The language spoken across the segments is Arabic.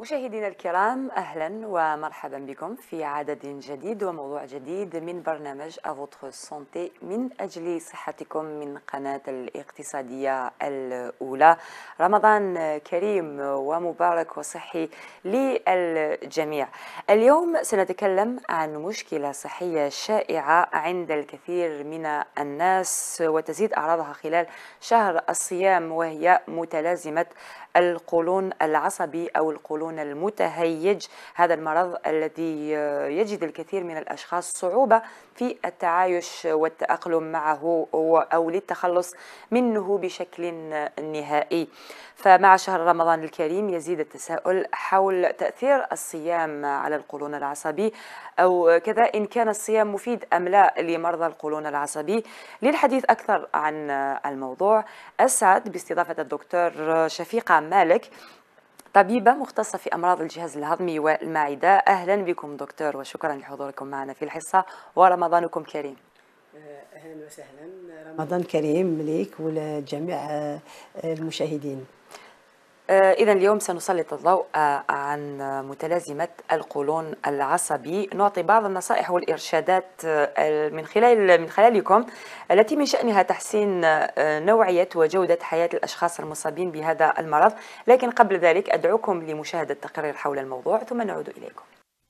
مشاهدينا الكرام، أهلا ومرحبا بكم في عدد جديد وموضوع جديد من برنامج A Votre Santé من أجل صحتكم من قناة الاقتصادية الأولى. رمضان كريم ومبارك وصحي للجميع. اليوم سنتكلم عن مشكلة صحية شائعة عند الكثير من الناس وتزيد أعراضها خلال شهر الصيام، وهي متلازمة القولون العصبي أو القولون المتهيج. هذا المرض الذي يجد الكثير من الأشخاص صعوبة في التعايش والتأقلم معه أو للتخلص منه بشكل نهائي. فمع شهر رمضان الكريم يزيد التساؤل حول تأثير الصيام على القولون العصبي، أو كذا إن كان الصيام مفيد أم لا لمرضى القولون العصبي. للحديث أكثر عن الموضوع أسعد باستضافة الدكتور شفيقة مالك، طبيبة مختصة في أمراض الجهاز الهضمي والمعدة. أهلا بكم دكتور، وشكرا لحضوركم معنا في الحصة، ورمضانكم كريم. أهلا وسهلا، رمضان كريم ليك ولجميع المشاهدين. إذا اليوم سنسلط الضوء عن متلازمة القولون العصبي، نعطي بعض النصائح والإرشادات من خلالكم التي من شأنها تحسين نوعية وجودة حياة الأشخاص المصابين بهذا المرض. لكن قبل ذلك أدعوكم لمشاهدة تقرير حول الموضوع ثم نعود إليكم.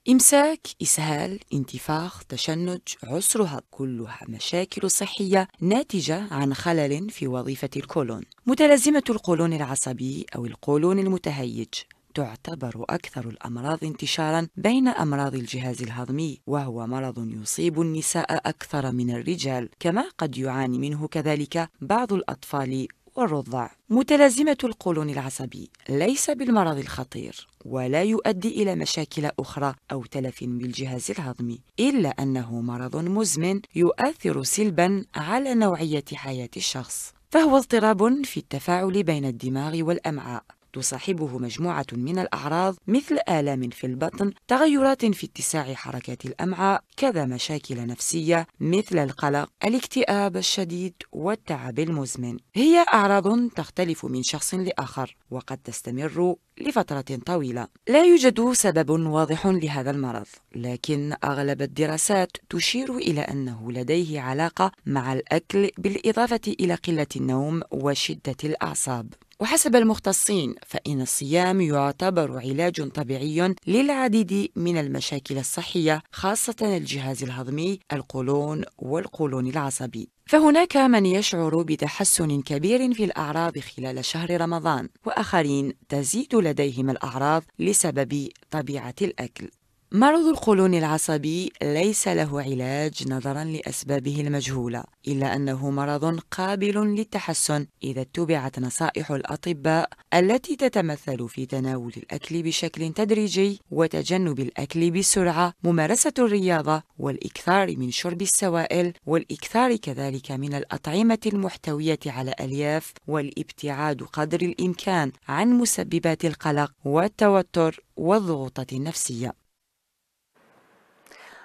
إمساك، إسهال، انتفاخ، تشنج، عسرها كلها مشاكل صحية ناتجة عن خلل في وظيفة القولون. متلازمة القولون العصبي أو القولون المتهيج تعتبر أكثر الأمراض انتشاراً بين أمراض الجهاز الهضمي، وهو مرض يصيب النساء أكثر من الرجال، كما قد يعاني منه كذلك بعض الأطفال والرضع. متلازمة القولون العصبي ليس بالمرض الخطير ولا يؤدي إلى مشاكل أخرى أو تلف بالجهاز الهضمي، إلا أنه مرض مزمن يؤثر سلباً على نوعية حياة الشخص، فهو اضطراب في التفاعل بين الدماغ والأمعاء تصاحبه مجموعة من الأعراض مثل آلام في البطن، تغيرات في اتساع حركات الأمعاء، كذا مشاكل نفسية مثل القلق، الاكتئاب الشديد والتعب المزمن. هي أعراض تختلف من شخص لآخر وقد تستمر لفترة طويلة. لا يوجد سبب واضح لهذا المرض، لكن أغلب الدراسات تشير إلى أنه لديه علاقة مع الأكل بالإضافة إلى قلة النوم وشدة الأعصاب. وحسب المختصين فإن الصيام يعتبر علاج طبيعي للعديد من المشاكل الصحية، خاصة الجهاز الهضمي، القولون والقولون العصبي. فهناك من يشعر بتحسن كبير في الأعراض خلال شهر رمضان، وآخرين تزيد لديهم الأعراض لسبب طبيعة الأكل. مرض القولون العصبي ليس له علاج نظراً لأسبابه المجهولة، إلا أنه مرض قابل للتحسن إذا اتبعت نصائح الأطباء التي تتمثل في تناول الأكل بشكل تدريجي وتجنب الأكل بسرعة، ممارسة الرياضة والإكثار من شرب السوائل والإكثار كذلك من الأطعمة المحتوية على الألياف، والابتعاد قدر الإمكان عن مسببات القلق والتوتر والضغوطات النفسية.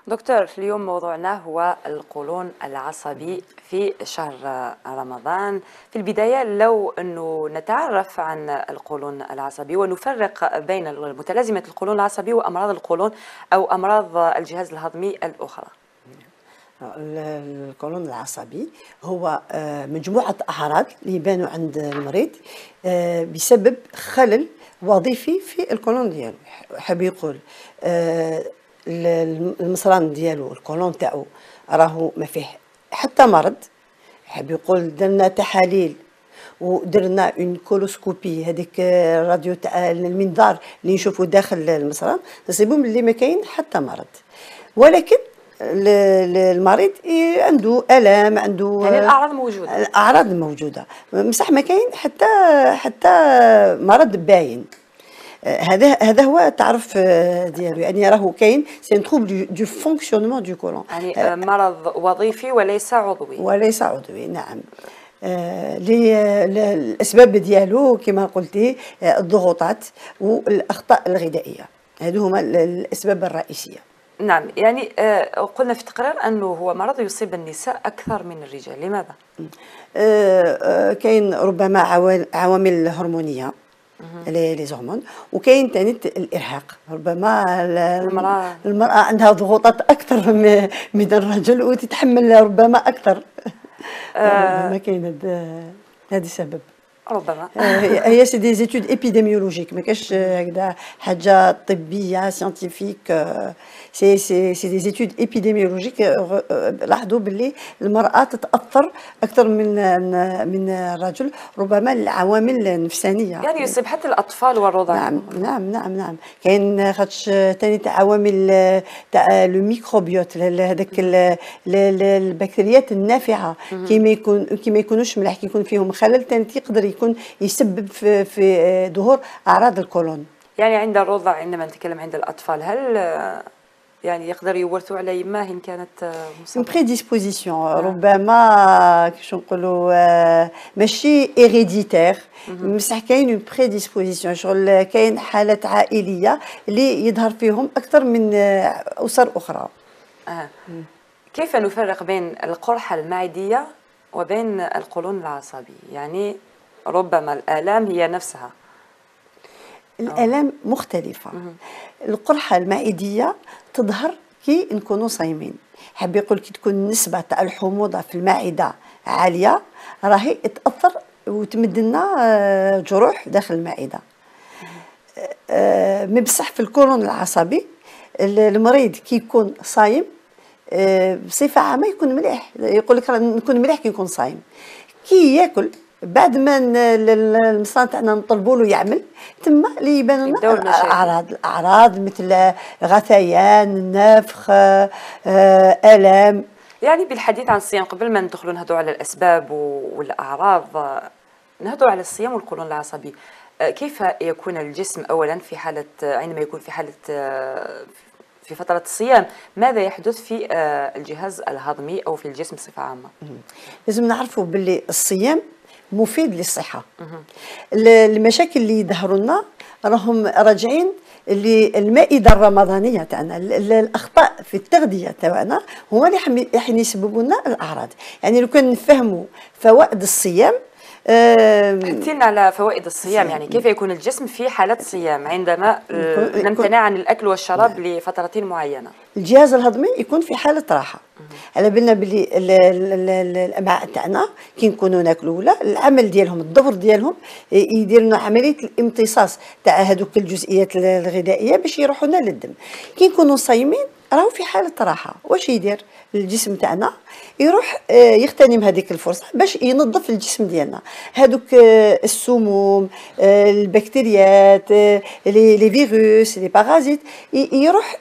دكتور، اليوم موضوعنا هو القولون العصبي في شهر رمضان. في البداية لو أنه نتعرف عن القولون العصبي ونفرق بين متلازمة القولون العصبي وأمراض القولون أو أمراض الجهاز الهضمي الأخرى. القولون العصبي هو مجموعة أعراض اللي يبانوا عند المريض بسبب خلل وظيفي في القولون ديالو. حاب يقول المصران ديالو، القولون تاعو راهو ما فيه حتى مرض. حاب يقول درنا تحاليل ودرنا اون كولوسكوبي، هذيك الراديو تاع المنظار اللي نشوفوا داخل المصران، نصيبو ملي ما كاين حتى مرض، ولكن المريض عنده الام، عنده يعني الاعراض موجوده، الاعراض موجوده، بصح ما كاين حتى مرض باين. هذا هو التعرف ديالو، يعني راهو كاين سي ان تروبل دو فونكسيونمون دو كولون، يعني مرض وظيفي وليس عضوي. وليس عضوي، نعم. الاسباب ديالو كما قلتي الضغوطات والاخطاء الغذائيه، هذو هما الاسباب الرئيسيه. نعم، يعني قلنا في التقرير انه هو مرض يصيب النساء اكثر من الرجال، لماذا؟ كاين ربما عوامل هرمونيه لي هرمون. وكاين ثاني الارهاق، ربما المراه عندها ضغوطات اكثر من الرجل وتتحمل ربما اكثر. ربما كاين هذا السبب. ربما هي سي دي زيتود ايبيديميولوجيك، ما كاش هكذا حاجه طبيه سيانتيفيك، سي دي زيتود ايبيديميولوجيك. لاحظوا باللي المراه تتاثر اكثر من الرجل، ربما العوامل النفسانيه، يعني يصيب حتى الاطفال والرضع. نعم كاين خاطش ثاني عوامل تاع لو ميكروبيوت، هذاك البكتيريات النافعه كي ما يكونوش ملاح، كي يكون فيهم خلل ثاني يقدر يكون يسبب في ظهور اعراض القولون. يعني عند الرضع، عندما نتكلم عند الاطفال، هل يعني يقدر يورثوا على يماه ان كانت مسبب بريديسبوزيسيون؟ ربما كيفاش نقولوا ماشي هيريديتير، بصح كاين اون بريديسبوزيسيون، شغل كاين حالات عائليه اللي يظهر فيهم اكثر من اسر اخرى. كيف نفرق بين القرحه المعديه وبين القولون العصبي؟ يعني ربما الآلام هي نفسها، الآلام مختلفة. القرحة المعدية تظهر كي نكونوا صايمين، حاب يقول كي تكون النسبة تاع الحموضة في المعدة عالية راهي تأثر وتمد لنا جروح داخل المعدة. مي بصح في القولون العصبي المريض كي يكون صايم بصفة عامة يكون مليح، يقول لك نكون مليح كي نكون صايم، كي ياكل بعد ما المصان تاعنا نطلبوا له يعمل، تما اللي يبان لنا الاعراض مثل غثيان، النفخ، الام. يعني بالحديث عن الصيام، قبل ما ندخلوا نهضوا على الاسباب والاعراض، نهضوا على الصيام والقولون العصبي. كيف يكون الجسم اولا في حاله، عندما يكون في حاله في فترة الصيام، ماذا يحدث في الجهاز الهضمي او في الجسم بصفة عامة؟ لازم نعرفوا باللي الصيام مفيد للصحة. المشاكل اللي يظهروا لنا راهم راجعين للمائدة الرمضانية تاعنا، الأخطاء في التغذية تاعنا هو اللي يسببوا لنا الأعراض. يعني لو كان نفهموا فوائد الصيام. حكينا على فوائد الصيام، يعني كيف يكون الجسم في حالة صيام عندما نمتنع عن الأكل والشراب لفترة معينة. الجهاز الهضمي يكون في حالة راحة، على بالنا بلي الأمعاء تاعنا كي نكونوا ناكلوا ولا العمل ديالهم، الدور ديالهم يدير لنا عملية الامتصاص تاع هذوك الجزئيات الغذائية باش يروحوا لنا للدم. كي نكونوا صايمين راهو في حالة راحة، واش يدير الجسم تاعنا؟ يروح يغتنم هذيك الفرصة باش ينظف الجسم ديالنا، هذوك السموم، البكتيريات، لي فيروس، لي باغازيت، يروح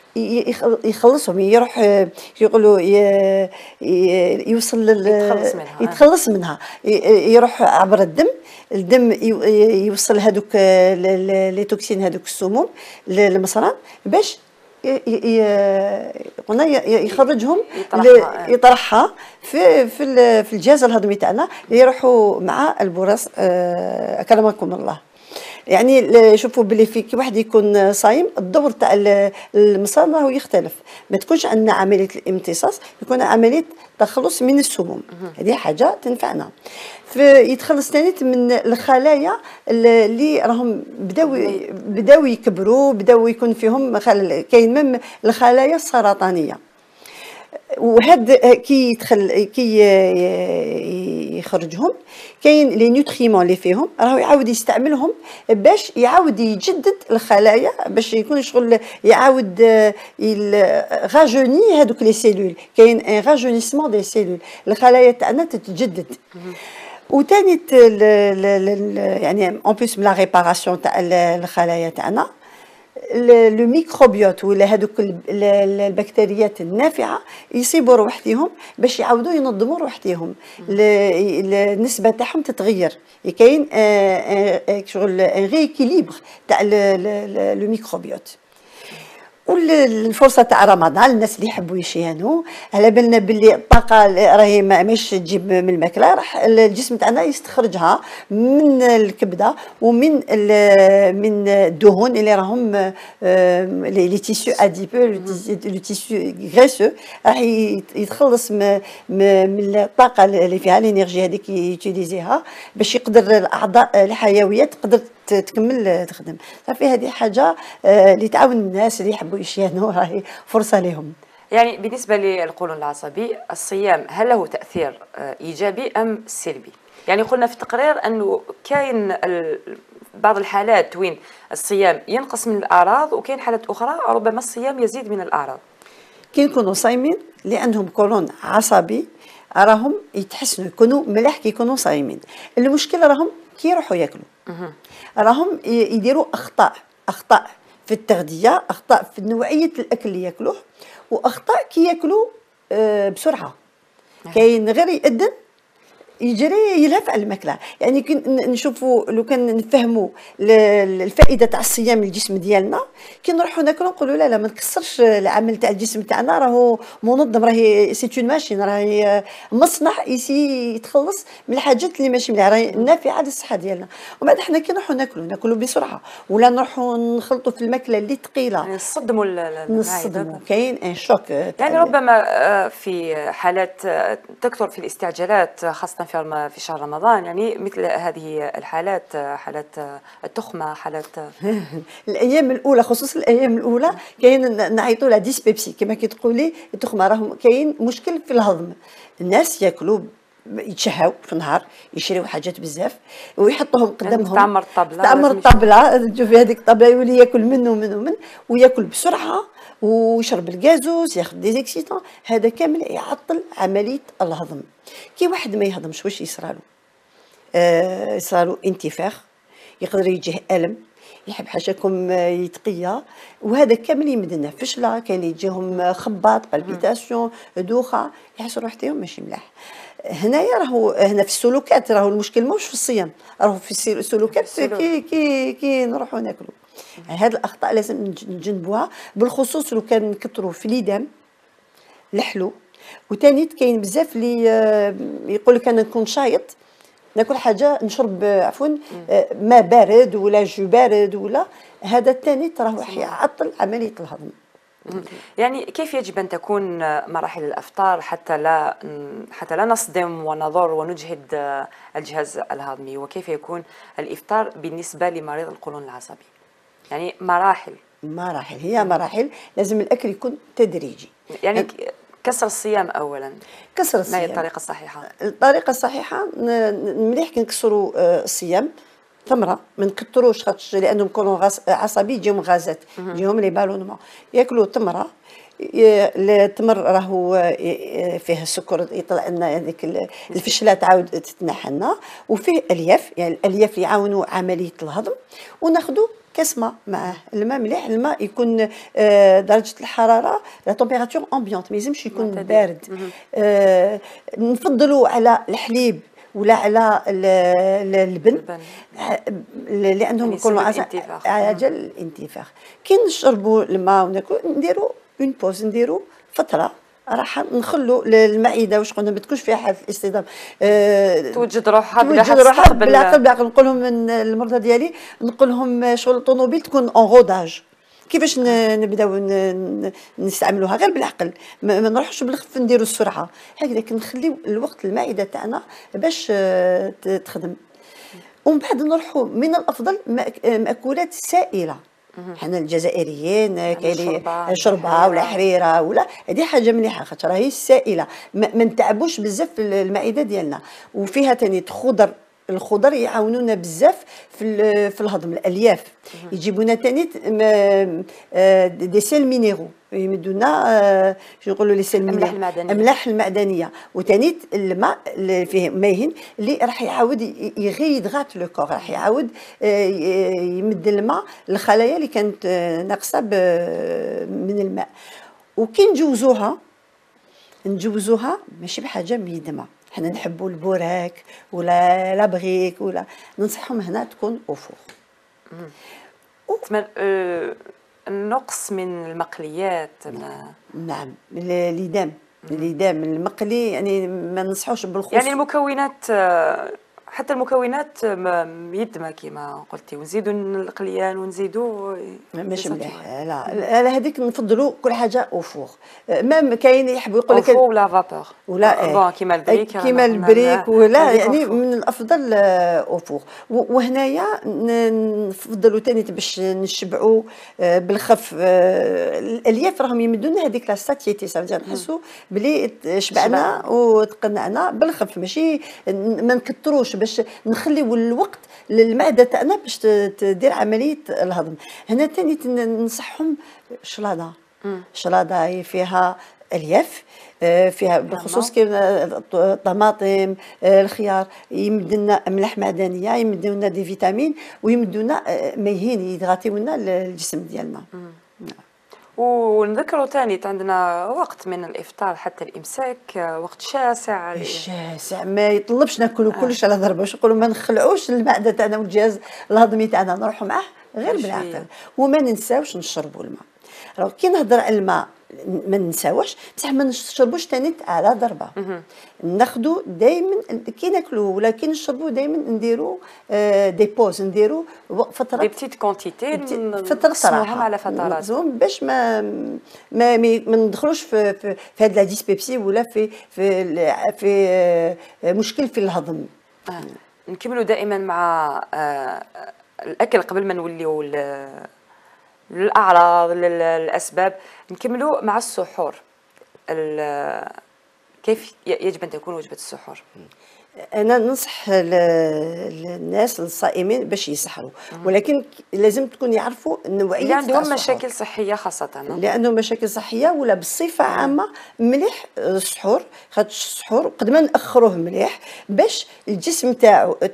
يخلصهم، يروح يقولوا يوصل يتخلص منها، يروح عبر الدم يوصل هذوك لي توكسين، هذوك السموم للمصران باش قلنا يخرجهم، يطرحها في الجهاز الهضمي تاعنا، يروحوا مع البراز. اكرمكم الله. يعني شوفوا بلي في كي واحد يكون صايم الدور تاع المصان راهو يختلف، ما تكونش عندنا عمليه الامتصاص، يكون عمليه تخلص من السموم، هذه حاجه تنفعنا. يتخلص ثاني من الخلايا اللي راهم بداو يكبروا، بداو يكون فيهم خلل، كاين ميم الخلايا السرطانيه. وهاد كي يخرجهم كاين لي نوتريمون اللي فيهم راهو يعاود يستعملهم باش يعاود يجدد الخلايا، باش يكون شغل يعاود راجوني هذوك لي سيلول، كاين ان راجونيسمون دي سيلول، الخلايا تاعنا تتجدد. وثاني يعني اون بليس من لا ريباراسيون تاع الخلايا تاعنا، لو ميكروبيوت ولا هذوك البكتيريات النافعه يصيبوا روحتهم باش يعاودوا ينظموا روحتهم، النسبه تاعهم تتغير، كاين شغل ريكيليبر تاع لو ميكروبيوت. والفرصه تاع رمضان الناس اللي يحبوا يشيانوا، على بالنا باللي الطاقه راهي ماشي تجيب من الماكله، راح الجسم تاعنا يستخرجها من الكبده ومن من الدهون اللي راهم لي تيسيو اديبو، لو تيسيو غريسو، راح يتخلص من الطاقه اللي فيها، الانرجي هذيك يوتيليزيها باش يقدر الاعضاء الحيويه تقدر تكمل تخدم. صافي هذه حاجه اللي تعاون الناس اللي يحبوا يشيانوا، راهي فرصه لهم. يعني بالنسبه للقولون العصبي، الصيام هل له تاثير ايجابي ام سلبي؟ يعني قلنا في التقرير انه كاين بعض الحالات وين الصيام ينقص من الاعراض، وكاين حالات اخرى ربما الصيام يزيد من الاعراض. كي نكونوا صايمين اللي عندهم قولون عصبي راهم يتحسنوا، يكونوا ملاح كي يكونوا صايمين. المشكله راهم كي يروحوا ياكلوا راهم يديروا اخطاء في التغذيه، اخطاء في نوعيه الاكل اللي ياكلوه، واخطاء كي ياكلوا بسرعه. كاين غير يأذن يجري يلهف على الماكله. يعني كي نشوفوا لو كان نفهموا الفائده تاع الصيام للجسم ديالنا، كي نروحوا ناكلوا نقولوا لا ما نكسرش العمل تاع الجسم تاعنا، راهو منظم، راهي سي اون ماشين، راهي مصنع يسي يتخلص من الحاجات اللي ماشي مليحه، راهي نافعه للصحه ديالنا. ومن بعد حنا كي نروحوا ناكلوا بسرعه، ولا نروحوا نخلطوا في الماكله اللي ثقيله، نصدموا المعده. كاين ان شوك، يعني ربما في حالات تكثر في الاستعجالات خاصه في شهر رمضان، يعني مثل هذه الحالات، حالات التخمه، حالات الايام الاولى، خصوصا الايام الاولى كاين نعيطوا لها ديسبيبسي كما كي تقولي التخمه. راهم كاين مشكل في الهضم، الناس ياكلوا يتشهاو في النهار، يشريو حاجات بزاف ويحطوهم قدامهم، تعمر الطبله، تعمر الطبله، تشوفي هذيك الطبله يولي ياكل منه ومن ومن، وياكل بسرعه ويشرب الكازوز، ياخذ ديزيكسيتون، هذا كامل يعطل عمليه الهضم. كي واحد ما يهضمش واش يصرالو؟ يصرالو انتفاخ، يقدر يجيه الم، يحب حاشاكم يتقيا، وهذا كامل يمدنا فشله. كاين اللي يجيهم خباط، بالبيتاسيون، دوخه، يحسوا روحتهم ماشي ملاح. هنايا راهو هنا في السلوكات، راهو المشكل موش في الصيام، راهو في السلوكات كي كي كي نروحوا ناكلوا. هاد الاخطاء لازم نجنبوها، بالخصوص لو كان نكثروا في الإدام الحلو. وثاني كاين بزاف اللي يقول لك انا نكون شايط ناكل حاجه، نشرب عفوا ما بارد ولا جو بارد ولا، هذا الثاني راه يعطل عمليه الهضم. يعني كيف يجب ان تكون مراحل الافطار حتى لا نصدم ونضر ونجهد الجهاز الهضمي، وكيف يكون الافطار بالنسبه لمريض القولون العصبي؟ يعني مراحل هي مراحل، لازم الاكل يكون تدريجي. يعني كسر الصيام اولا، كسر الصيام ما هي الطريقه الصحيحه؟ الطريقه الصحيحه مليح كي نكسروا الصيام ثمره، ما نكثروش، خاطش لانهم كولون عصبي يجيهم غازات، يجيهم لي بالونمون. ياكلوا تمره، التمر راهو فيه السكر، يطلع لنا هذيك الفشله تعاود تتنحى لنا، وفيه الياف، يعني الالياف يعاونوا عمليه الهضم. وناخذوا كاس ماء معاه، الماء مليح، الماء يكون درجه الحراره لا تمبيراتور امبيونت، ما يلزمش يكون بارد. نفضلوا على الحليب ولا على البن، لانهم يكونوا عجل الانتفاخ. كي نشربوا الماء وناكلوا نديروا اون بوز، نديروا فتره راح نخلو المعده واش قلنا ما تكونش فيها حاله الاستدامه، توجد روحها بالعقل. نقول لهم المرضى ديالي، نقول لهم شغل الطوموبيل تكون اون غوداج، كيفاش نبداو نستعملوها؟ غير بالعقل، ما نروحوش بالخف نديروا السرعه، هكذا كنخليو الوقت المعده تاعنا باش تخدم. ومن بعد نروحوا من الافضل مأكولات سائله. حنا الجزائريين كاين شربه ولا حريره ولا، هذه حاجه مليحه خاطر راهي سائله، ما نتعبوش بزاف المعده ديالنا. وفيها ثاني خضر، الخضر يعاونونا بزاف في الهضم، الالياف يجيبونا ثاني دي سيل مينيرو، يمدونا شنو نقولوا لي سيل مينيرو، املاح المعدنيه. وثاني الماء اللي فيه ماهين اللي راح يعاود يغيدغات لو كور، راح يعاود يمد الماء للخلايا اللي كانت ناقصه من الماء. وكي نجوزوها ماشي بحاجه ميدمه، حنا نحبوا البوراك ولا لابغيك ولا، ننصحهم هنا تكون اوفور. النقص من المقليات. نعم، الإدام المقلي يعني ما ننصحوش بالخصوص. يعني المكونات حتى المكونات يدمى كما قلتي، ونزيدوا القليان ونزيدوا ماشي مليح. لا لا هذيك نفضلوا كل حاجه وفوق. مام كاين يحبوا يقول لك وفوق ولا فابور ولا بون كيما البريك ولا يعني من الافضل وفوق. وهنايا نفضلوا ثاني باش نشبعوا بالخف. الالياف راهم يمدوا لنا هذيك لا ساتيتي، صافي نحسوا بلي شبعنا وتقنعنا بالخف، ماشي ما نكثروش باش نخليو الوقت للمعده تاعنا باش تدير عمليه الهضم. هنا ثاني ننصحهم شلاضه، شلاضه هي فيها الياف، فيها بالخصوص كي الطماطم الخيار يمد لنا املاح معدنيه، يمد لنا دي فيتامين، ويمد لنا ميهين يدغطيو لنا الجسم ديالنا. ونذكروا تاني عندنا وقت من الافطار حتى الامساك، وقت شاسع شاسع ما يطلبش ناكلوا كلش على ضربه، باش نقولوا ما نخلعوش المعده تاعنا والجهاز الهضمي تاعنا، نروحوا معاه غير بالعقل. وما ننساوش نشربوا الماء. راه كي نهضر على الماء ما ننساوش، بصح ما نشربوش تاني على ضربه. ناخذوا دائما كي ناكلوا ولا كي نشربوا دائما نديروا دي بوز، نديروا فتره دي بتيت كونتيتي، فتره صراحه على فترات باش ما ندخلوش في هاد لا ديسبيبسي ولا في مشكل في الهضم. نكملوا دائما مع الاكل قبل ما نوليو للاعراض للاسباب. نكملوا مع السحور، كيف يجب ان تكون وجبه السحور؟ انا ننصح الناس الصائمين باش يسحروا، ولكن لازم تكون يعرفوا النوعيه اللي عندهم مشاكل صحيه، خاصه اللي عندهم مشاكل صحيه ولا بصفه عامه. مليح السحور، خاطر السحور قد ما ناخروه مليح باش الجسم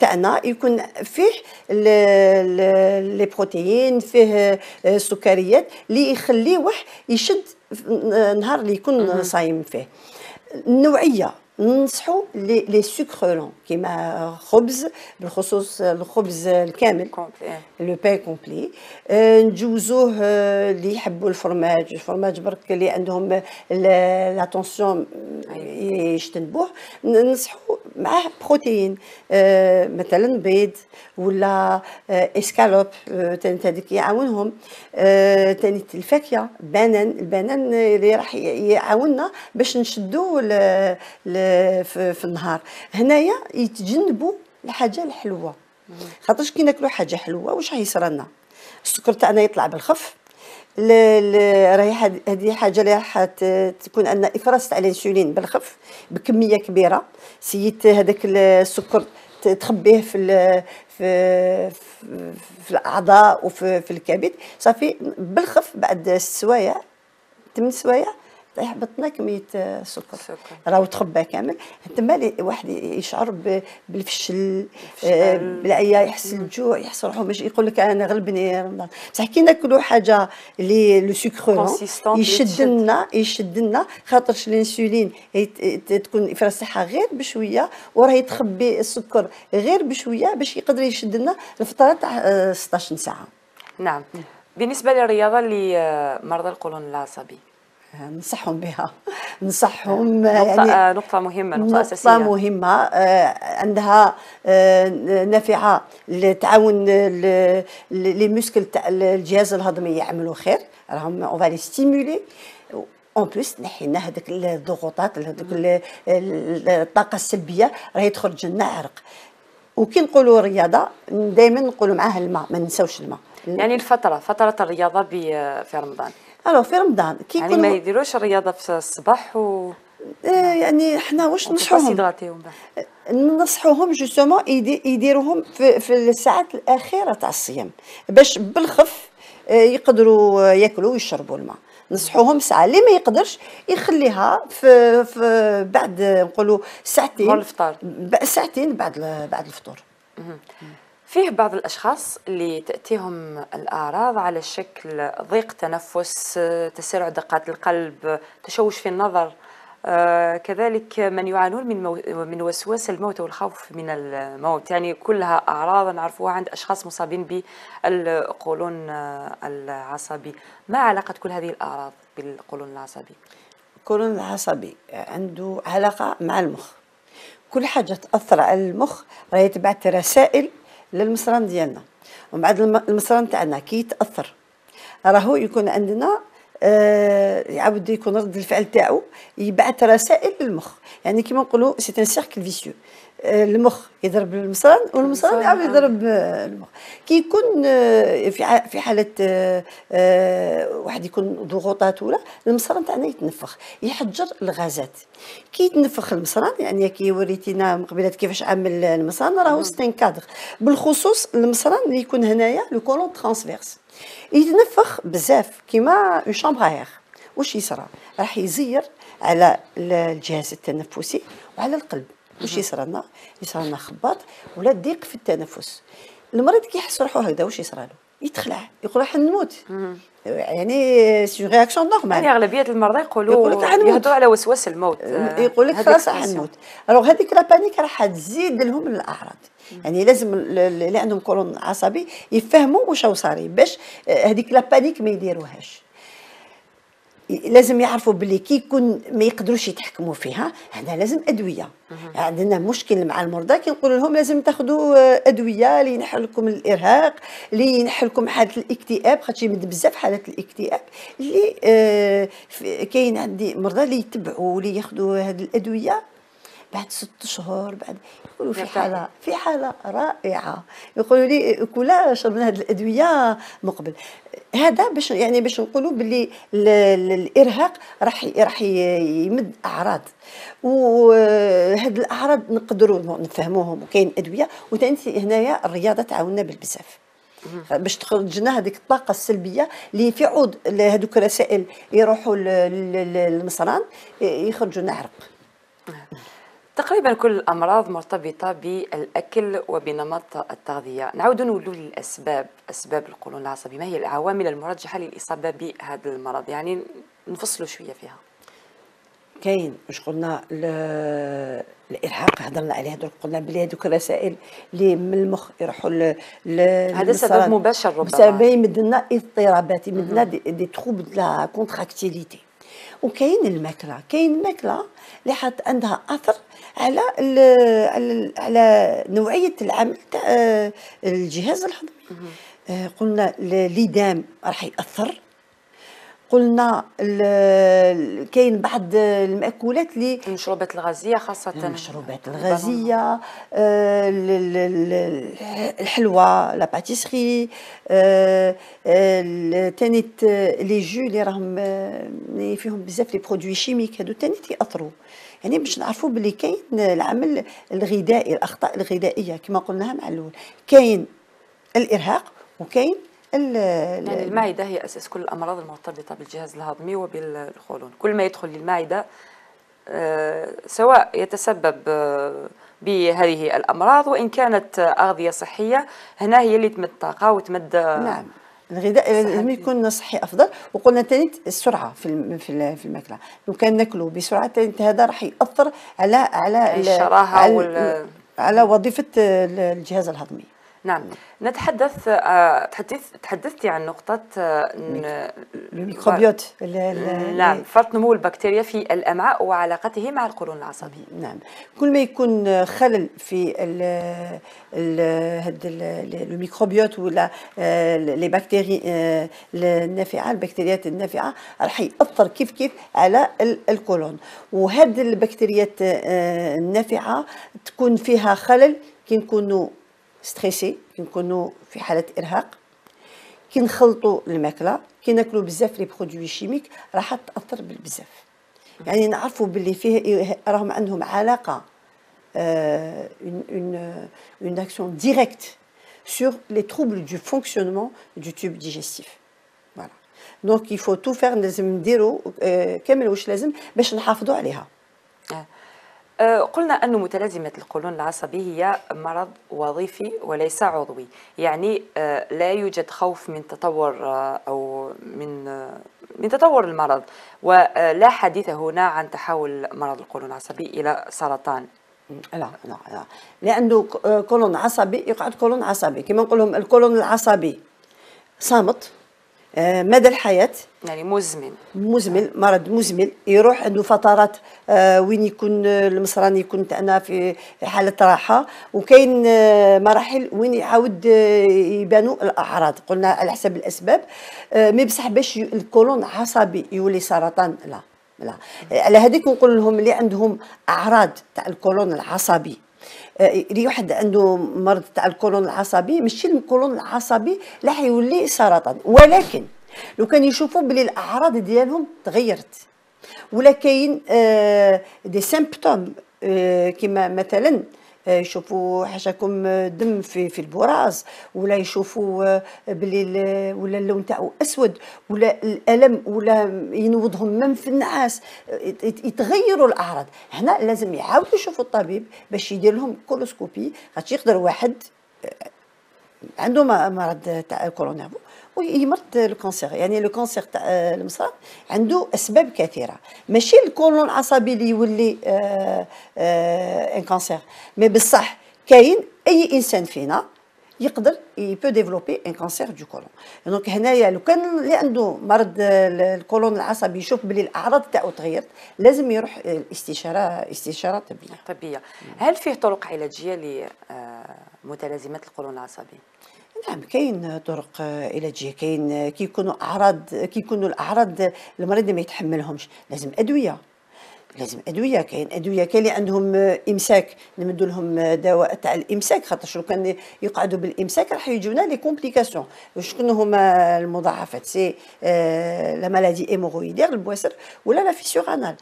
تاعنا يكون فيه لي بروتيين، فيه السكريات اللي يخليوه يشد نهار اللي يكون صايم فيه. النوعيه ننصحوا لي سكرولون كيما خبز، بالخصوص الخبز الكامل لو بان كومبلي. نجوزوه اللي يحبوا الفرماج، الفرماج برك اللي عندهم لا طونسيون يجتنبوه. ننصحوا معاه بروتين، مثلا بيض ولا اسكالوب، ثاني هذيك يعاونهم. ثاني الفاكهه، بنان، البنان اللي راح يعاوننا باش نشدوا في النهار. هنايا يتجنبوا الحاجه الحلوه، خاطرش كي ناكلوا حاجه حلوه واش راح يصرى لنا؟ السكر تاعنا يطلع بالخف، راهي هذه حاجه اللي راح تكون عندنا افراز تاع الانسولين بالخف بكميه كبيره. سيت هذاك السكر تخبيه في الاعضاء وفي الكبد، صافي بالخف بعد 6 سوايع 8 سوايع يحبطنا كميه السكر، راهو تخبى كامل. تما واحد يشعر بالفشل، بالعيا، يحس بالجوع، يحس روحو ماشي، يقول لك انا غلبني رمضان. بصح كي ناكلو حاجه اللي لو سكرون يشدنا، خاطرش الانسولين تكون افراز تاعها غير بشويه، وراه يتخبي السكر غير بشويه باش يقدر يشدنا الفتره تاع 16 ساعه. نعم. بالنسبه للرياضه لمرضى القولون العصبي ننصحهم بها، ننصحهم يعني نقطة مهمة، نقطة أساسية، نقطة مهمة عندها نافعة تعاون لي موسكل تاع الجهاز الهضمي يعملوا خير، راهم اون فالي ستيمولي اون بليس، تنحي لنا هذوك الضغوطات، هذوك الطاقة السلبية راهي تخرج لنا عرق. وكي نقولوا الرياضة دائما نقولوا معاها الماء، ما ننساوش الماء، يعني فترة الرياضة في رمضان. الو في رمضان كي يعني ما يديروش الرياضه في الصباح و يعني حنا واش نصحوهم؟ نصحوهم جوستومون يديروهم في الساعات الاخيره تاع الصيام باش بالخف يقدروا ياكلوا ويشربوا الماء. نصحوهم ساعه، اللي ما يقدرش يخليها في بعد، نقولوا ساعتين قبل الفطار، ساعتين بعد الفطور. فيه بعض الأشخاص اللي تأتيهم الأعراض على شكل ضيق تنفس، تسارع دقات القلب، تشوش في النظر، كذلك من يعانون من وسواس الموت والخوف من الموت، يعني كلها أعراض نعرفوها عند أشخاص مصابين بالقولون العصبي. ما علاقة كل هذه الأعراض بالقولون العصبي؟ القولون العصبي عنده علاقة مع المخ، كل حاجه تاثر على المخ راهي تبعث رسائل للمصران ديالنا، ومن بعد المصران تاعنا كي يتاثر راهو يكون عندنا يعاود يكون رد الفعل تاعو يبعث رسائل للمخ، يعني كيما نقولوا سي ان سيركل فيسيو. المخ يضرب المصران والمصران يعاود يضرب المخ. كي يكون في حاله واحد يكون ضغوطات ولا المصران تاعنا يتنفخ يحجر الغازات. كي يتنفخ المصران يعني كي وريتينا من قبيله كيفاش عامل المصران راهو ستنكادر، بالخصوص المصران اللي يكون هنايا لو كولون ترانسفيرس يتنفخ بزاف كيما اون شامبر اير. واش يصرى؟ راح يزير على الجهاز التنفسي وعلى القلب. واش يصرالنا؟ يصرالنا خباط ولا ضيق في التنفس. المريض كيحس روحو هكذا واش يصرالو؟ يتخلع، يقول راح نموت. يعني سي رياكسيون نورمال. يعني اغلبيه المرضى يقولوا يهضروا على وسواس الموت، يقول لك خلاص راح نموت. الوغ هذيك لا بانيك راح تزيد لهم الاعراض. يعني لازم اللي عندهم كولون عصبي يفهموا واش راهو صاري باش هذيك لا بانيك ما يديروهاش. لازم يعرفوا باللي كي يكون ما يقدروش يتحكموا فيها هنا لازم ادويه. عندنا مشكل مع المرضى كنقول لهم لازم تاخذوا ادويه اللي ينحي لكم الارهاق، اللي ينحي لكم حاله الاكتئاب، خاطر يمد بزاف حالات الاكتئاب اللي كاين عندي مرضى اللي يتبعوا اللي ياخذوا هذه الادويه بعد 6 شهور بعد يقولوا في حاله رائعه، يقولوا لي كنا شربنا هذه الادويه من قبل. هذا باش يعني باش نقولوا باللي الارهاق راح يمد اعراض، وهاد الاعراض نقدروا نفهموهم وكاين ادويه. وثاني هنايا الرياضه تعاوننا بالبزاف باش تخرجنا هذيك الطاقه السلبيه اللي في عود هذوك الرسائل يروحوا للمصران يخرجوا عرق. تقريبا كل الامراض مرتبطه بالاكل وبنمط التغذيه. نعود نولوا للاسباب، اسباب القولون العصبي، ما هي العوامل المرجحه للاصابه بهذا المرض؟ يعني نفصلوا شويه فيها. كاين واش قلنا الارهاق هضرنا عليه، هذوك قلنا بلي هذوك الرسائل اللي من المخ يروحوا هذا سبب مباشر ربما بسبب يمد لنا اضطرابات، يمد لنا دي تروب لا كونتراكتيليتي. وكاين الماكله، كاين الماكله اللي حاط عندها اثر على على نوعيه العمل تاع الجهاز الهضمي. قلنا الإدام راح ياثر، قلنا كاين بعض المأكولات اللي المشروبات الغازيه، خاصه المشروبات الغازيه، الحلوى لا باتيسري، ثاني لي جو اللي راهم فيهم بزاف لي برودوي شيميك، هادو ثاني تيأثروا. يعني باش نعرفوا باللي كاين العمل الغذائي، الاخطاء الغذائيه كما قلناها مع الاول. كاين الارهاق وكاين يعني المعدة هي أساس كل الأمراض المرتبطة بالجهاز الهضمي وبالقولون. كل ما يدخل للمعدة سواء يتسبب بهذه الأمراض وإن كانت أغذية صحية، هنا هي اللي تمد طاقة وتمد. نعم، الغذاء لازم يكون صحي أفضل. وقلنا تاني السرعة في الماكلة، لو كان ناكلو بسرعة تاني هذا راح يأثر على الشراهة على وظيفة الجهاز الهضمي. نعم، نتحدث تحدثتي عن نقطة الميكروبيوت، نعم، فرط نمو البكتيريا في الأمعاء وعلاقته مع القولون العصبي. نعم، كل ما يكون خلل في هذا الميكروبيوت ولا لي بكتيري النافعة، البكتيريات النافعة راح يأثر كيف كيف على القولون. وهذه البكتيريات النافعة تكون فيها خلل كي نكونوا ستريسي، كي نكونوا في حاله ارهاق، كي نخلطوا الماكله، كي ناكلوا بزاف لي برودوي شيميك راح تاثر بزاف. يعني نعرفوا باللي فيه راهم عندهم علاقه اون اكسيون ديريكت سور لي تروبل دو فونكسيونمون دو توب ديجيستيف. فوالا دونك يفو تو فير، لازم نديروا كامل واش لازم باش نحافظوا عليها. قلنا أن متلازمة القولون العصبي هي مرض وظيفي وليس عضوي، يعني لا يوجد خوف من تطور أو من تطور المرض، ولا حديث هنا عن تحول مرض القولون العصبي إلى سرطان. لا لا لا، لأنه كولون عصبي يقعد كولون عصبي كما نقول لهم الكولون العصبي صامت مدى الحياة، يعني مزمن، مرض مزمن، يروح عنده فترات وين يكون المصراني يكون تانا في حالة راحة، وكاين مراحل وين يعاود يبانوا الأعراض، قلنا على حسب الأسباب، مي بصح باش الكولون عصبي يولي سرطان لا. على هذيك نقول لهم اللي عندهم أعراض تاع الكولون العصبي، اللي واحد عنده مرض تاع الكولون العصبي ماشي الكولون العصبي لا حيولي سرطان، ولكن لو كان يشوفوا بلي الاعراض ديالهم تغيرت ولا كاين دي سيمبتوم كيما مثلا يشوفوا حشاكم دم في البراز، ولا يشوفوا بلي ولا اللون تاعو اسود، ولا الالم، ولا ينوضهم من في النعاس، يتغيروا الاعراض. هنا لازم يعاودوا يشوفوا الطبيب باش يدير لهم كولوسكوبي، خاطر يقدر واحد عنده مرض تاع كورونا ويمرض الكانسير، يعني الكانسير تاع المصران عنده اسباب كثيره، ماشي الكولون العصبي اللي يولي ان كانسير، مي بصح كاين اي انسان فينا يقدر يبو ديفلوبي ان كانسير دو كولون. دونك هنايا لو كان اللي عنده مرض الكولون العصبي يشوف بلي الاعراض تاعو تغيرت، لازم يروح استشاره طبيه. هل فيه طرق علاجيه لمتلازمات الكولون العصبي؟ نعم، كاين طرق علاجيه، كاين كي يكونوا الاعراض المريض ما يتحملهمش، لازم ادويه، كاين اللي عندهم امساك، نمدوا لهم دواء تاع الامساك، خاطر شنو كان يقعدوا بالامساك راح يجونا لي كومبليكاسيون. شكون هما المضاعفات؟ سي لا مالادي ايمورويدير، البواسر، ولا لا فيسيور انال.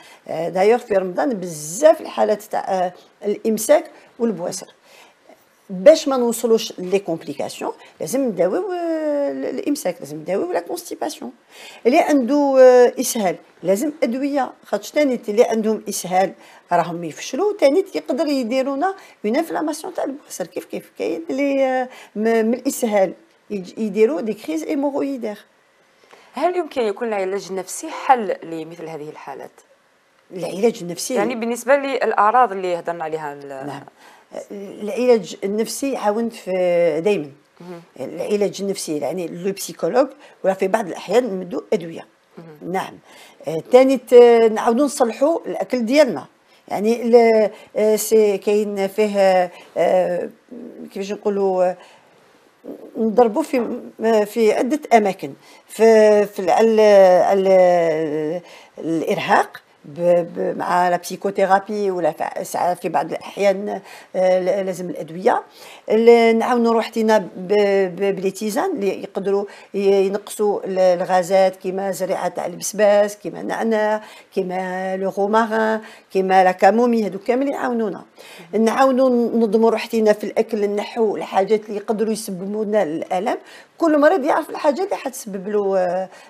دايوغ في رمضان بزاف الحالات تاع الامساك والبواسر. باش ما نوصلوش لي كومبليكاسيون لازم نداويو الامساك، لازم نداويو لا كونستيباسيون. اللي عنده اسهال لازم ادويه، خاطر ثاني اللي عندهم اسهال راهم يفشلوا، ثاني يقدر يديرونا اون انفلاماسيون تاع البواسر. كيف كاين اللي من الاسهال يديروا دي كريز ايمورويدير. هل يمكن يكون العلاج النفسي حل لمثل هذه الحالات؟ العلاج النفسي يعني بالنسبه للاعراض اللي هضرنا عليها. نعم، العلاج النفسي يعاون دائما. العلاج النفسي يعني لو بسيكولوج، ولا في بعض الاحيان نمدوا ادويه. نعم، ثاني نعاودوا نصلحوا الاكل ديالنا، يعني سي كاين فيه كيفاش نقولوا نضربوا في عده اماكن، في الارهاق مع لا بسيكوثيرابي، ولا في بعض الاحيان لازم الادويه. نعاونوا روحتنا بلي تيزان اللي يقدروا ينقصوا الغازات، كيما زريعه تاع البسباس، كيما النعناع، كيما لو رومارين، كيما لا كامومي، هذو كامل يعاونونا. نعاونوا ننظموا روحتنا في الاكل، نحو الحاجات اللي يقدروا يسببوا لنا الالم. كل مريض يعرف الحاجات اللي حتسبب له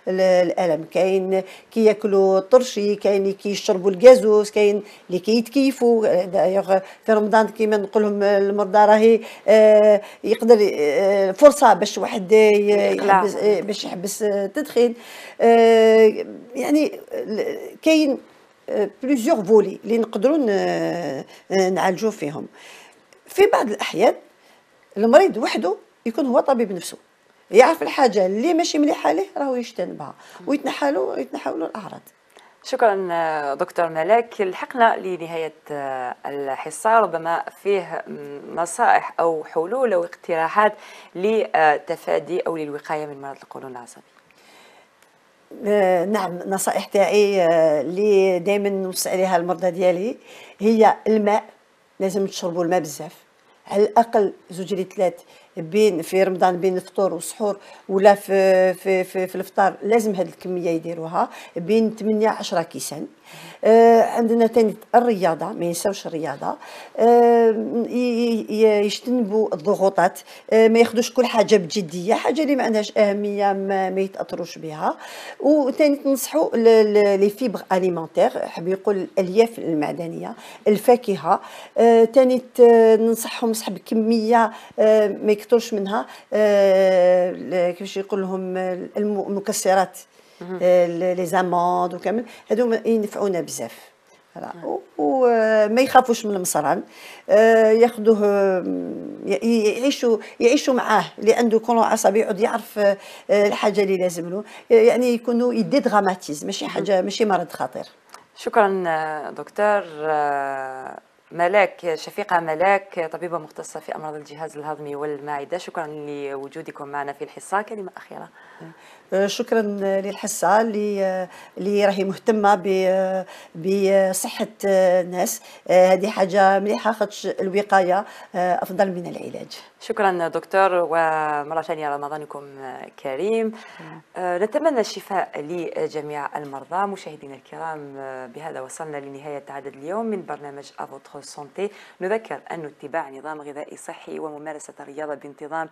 الالم. كاين كي ياكلوا الطرشي، كاين كيشربوا الكازوز، كاين اللي كيتكيفوا. دايوغ في رمضان كيما نقول لهم المرضى راهي يقدر فرصه باش واحد يحبس التدخين. يعني كاين بليزيوغ فولي اللي نقدروا نعالجوا فيهم. في بعض الاحيان المريض وحده يكون هو طبيب نفسه، يعرف الحاجه اللي ماشي مليحه ليه راهو يجتنبها ويتنحاولوا الاعراض. شكرا دكتور ملاك. لحقنا لنهاية الحصة، ربما فيه نصائح أو حلول أو اقتراحات لتفادي أو للوقاية من مرض القولون العصبي. نعم، نصائح تاعي اللي دائما نوصي عليها المرضى ديالي هي الماء. لازم تشربوا الماء بزاف، على الأقل 2 لتر بين في رمضان، بين الفطور والسحور، ولا في الفطار لازم هذه الكميه يديروها، بين 8-10 كيسان. عندنا ثاني الرياضه، ما ينساوش الرياضه، يجتنبوا الضغوطات، ما ياخذوش كل حاجه بجديه، حاجه اللي ما عندهاش اهميه ما يتاثروش بها. وثاني ننصحوا لي فيبر اليمونتير، حاب يقول الالياف المعدنيه، الفاكهه. ثاني ننصحهم سحب كميه ما يكثرش منها، كيفاش يقول لهم المكسرات، لي زاموند وكامل هادو ينفعونا بزاف. وما يخافوش من المصرعن، ياخذوه يعيشوا معاه، لانه كون عصبي يعود يعرف الحاجه اللي لازم له، يعني يكونوا يدي دغاماتيز، ماشي حاجه، ماشي مرض خطير. شكرا دكتور ملاك، شفيقة ملاك، طبيبة مختصة في أمراض الجهاز الهضمي والمعدة، شكرا لوجودكم معنا في الحصة. كلمة أخيرة. شكرا للحصة اللي راهي مهتمة بصحة الناس، هذه حاجة مليحة خاطش الوقاية أفضل من العلاج. شكرا دكتور، ومرة ثانية رمضانكم كريم، نتمنى الشفاء لجميع المرضى. مشاهدينا الكرام، بهذا وصلنا لنهاية عدد اليوم من برنامج A Votre Santé. نذكر أن اتباع نظام غذائي صحي وممارسة الرياضة بانتظام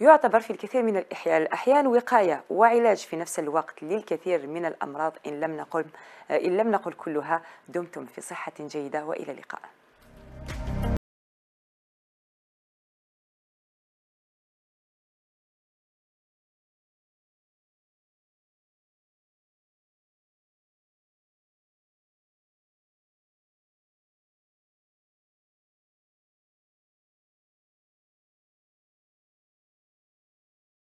يعتبر في الكثير من الأحيان وقاية وعلاج في نفس الوقت للكثير من الأمراض، إن لم نقل كلها. دمتم في صحة جيدة، وإلى اللقاء.